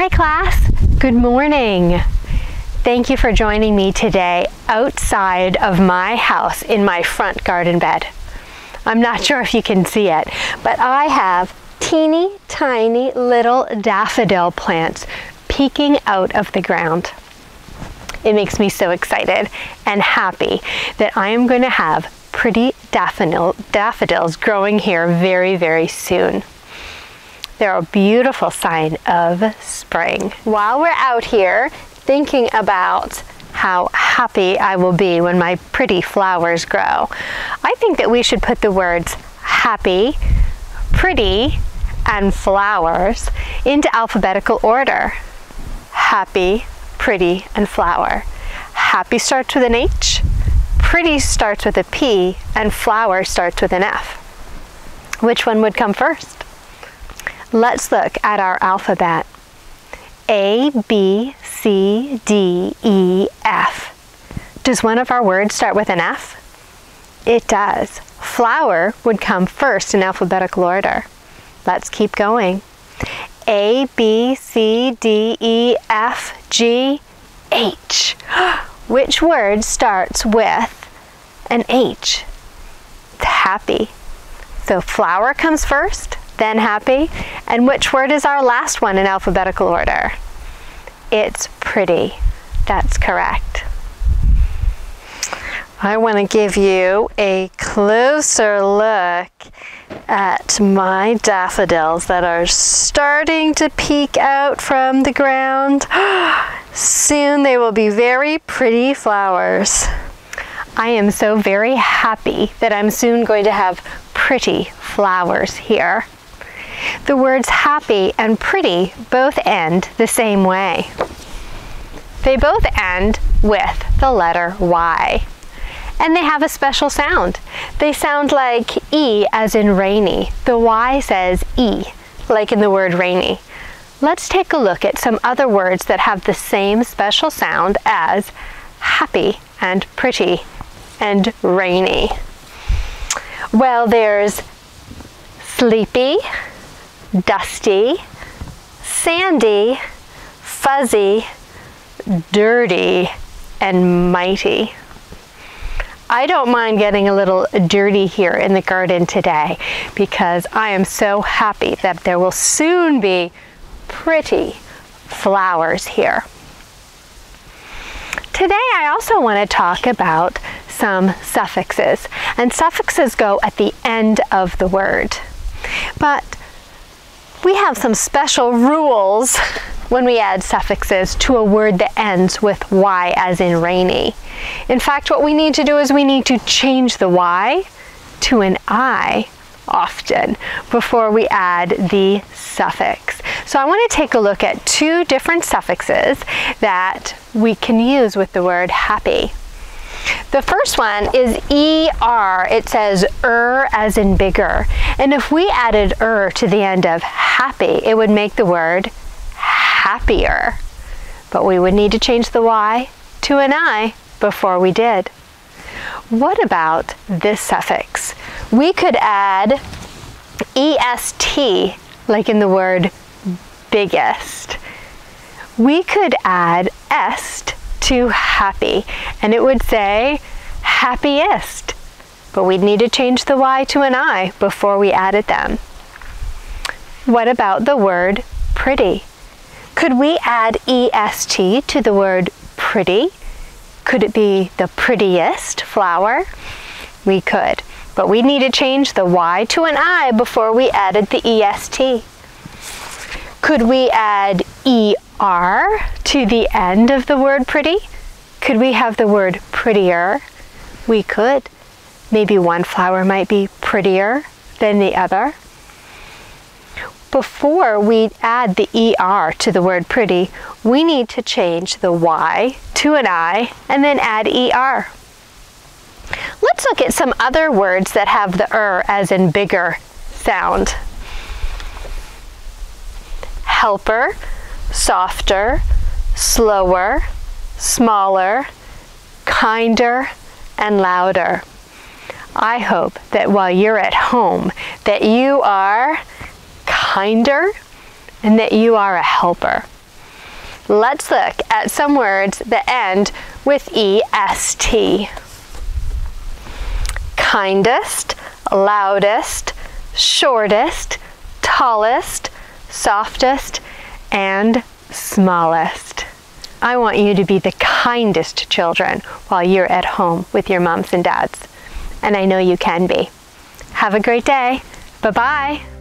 Hi class, good morning. Thank you for joining me today outside of my house in my front garden bed. I'm not sure if you can see it, but I have teeny tiny little daffodil plants peeking out of the ground. It makes me so excited and happy that I am going to have pretty daffodils growing here very, very soon. They're a beautiful sign of spring. While we're out here thinking about how happy I will be when my pretty flowers grow, I think that we should put the words happy, pretty, and flowers into alphabetical order. Happy, pretty, and flower. Happy starts with an H, pretty starts with a P, and flower starts with an F. Which one would come first? Let's look at our alphabet. A, B, C, D, E, F. Does one of our words start with an F? It does. Flower would come first in alphabetical order. Let's keep going. A, B, C, D, E, F, G, H. Which word starts with an H? It's happy. So flower comes first, then happy. And which word is our last one in alphabetical order? It's pretty. That's correct. I want to give you a closer look at my daffodils that are starting to peek out from the ground. Soon they will be very pretty flowers. I am so very happy that I'm soon going to have pretty flowers here. The words happy and pretty both end the same way. They both end with the letter Y. And they have a special sound. They sound like E as in rainy. The Y says E, like in the word rainy. Let's take a look at some other words that have the same special sound as happy and pretty and rainy. Well, there's sleepy, dusty, sandy, fuzzy, dirty, and mighty. I don't mind getting a little dirty here in the garden today because I am so happy that there will soon be pretty flowers here. Today I also want to talk about some suffixes, and suffixes go at the end of the word. But we have some special rules when we add suffixes to a word that ends with Y as in rainy. In fact, what we need to do is we need to change the Y to an I often before we add the suffix. So I want to take a look at two different suffixes that we can use with the word happy. The first one is ER. It says as in bigger. And if we added to the end of happy, it would make the word happier. But we would need to change the Y to an I before we did. What about this suffix? We could add EST, like in the word biggest. We could add est to happy, and it would say happiest, but we'd need to change the Y to an I before we added them. What about the word pretty? Could we add EST to the word pretty? Could it be the prettiest flower? We could, but we need to change the Y to an I before we added the EST. Could we add ER to the end of the word pretty? Could we have the word prettier? We could. Maybe one flower might be prettier than the other. Before we add the ER to the word pretty, we need to change the Y to an I and then add ER. Let's look at some other words that have the as in bigger sound. Helper, softer, slower, smaller, kinder, and louder. I hope that while you're at home that you are kinder and that you are a helper. Let's look at some words that end with EST. Kindest, loudest, shortest, tallest, softest, and smallest. I want you to be the kindest to children while you're at home with your moms and dads. And I know you can be. Have a great day. Bye-bye.